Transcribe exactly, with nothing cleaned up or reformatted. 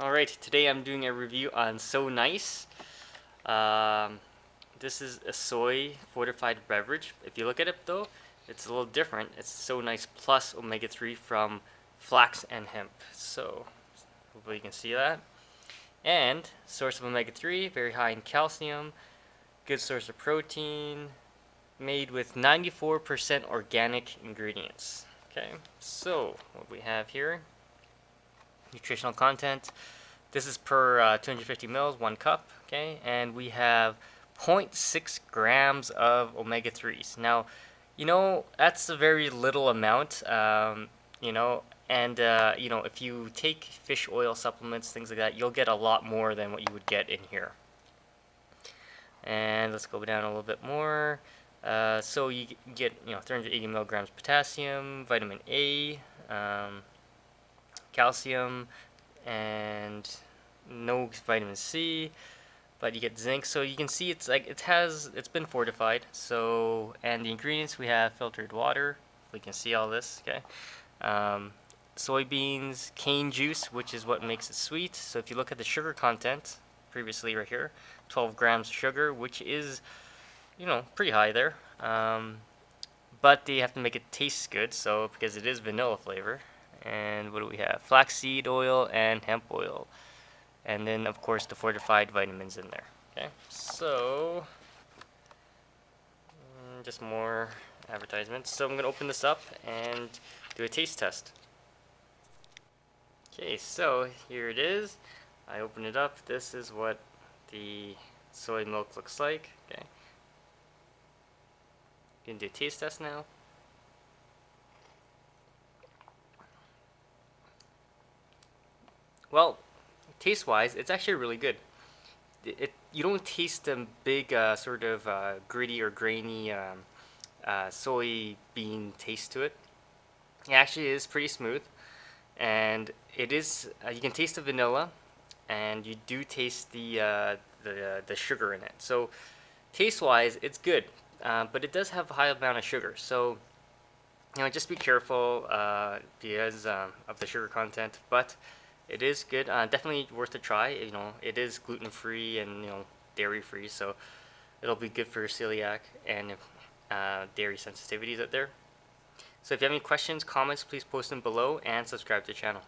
Alright, today I'm doing a review on So Nice. Um, this is a soy fortified beverage. If you look at it though, it's a little different. It's So Nice Plus omega three from flax and hemp. So, hopefully you can see that. And, source of omega three, very high in calcium, good source of protein, made with ninety-four percent organic ingredients. Okay, so what we have here. Nutritional content. This is per uh, two hundred fifty mils, one cup. Okay, and we have zero point six grams of omega threes. Now, you know that's a very little amount. Um, you know, and uh, you know if you take fish oil supplements, things like that, you'll get a lot more than what you would get in here. And let's go down a little bit more. Uh, so you get you know three hundred eighty milligrams potassium, vitamin A. Um, calcium, and no vitamin C, but you get zinc. So you can see it's like it has it's been fortified. So, and the ingredients, we have filtered water, we can see all this. Okay, um, soybeans, cane juice, which is what makes it sweet. So if you look at the sugar content previously right here, twelve grams of sugar, which is you know pretty high there, um, but they have to make it taste good, so because it is vanilla flavor. And what do we have? Flaxseed oil and hemp oil. And then, of course, the fortified vitamins in there. Okay, so just more advertisements. So I'm going to open this up and do a taste test. Okay, so here it is. I open it up. This is what the soy milk looks like. Okay, going to do a taste test now. Well, taste-wise, it's actually really good. It, it you don't taste the big uh, sort of uh, gritty or grainy um, uh, soybean taste to it. It actually is pretty smooth, and it is. Uh, you can taste the vanilla, and you do taste the uh, the uh, the sugar in it. So, taste-wise, it's good, uh, but it does have a high amount of sugar. So, you know, just be careful uh, because um, of the sugar content, but it is good, uh, definitely worth a try. You know, it is gluten free and you know dairy free, so it'll be good for your celiac and uh, dairy sensitivities out there. So if you have any questions, comments, please post them below and subscribe to the channel.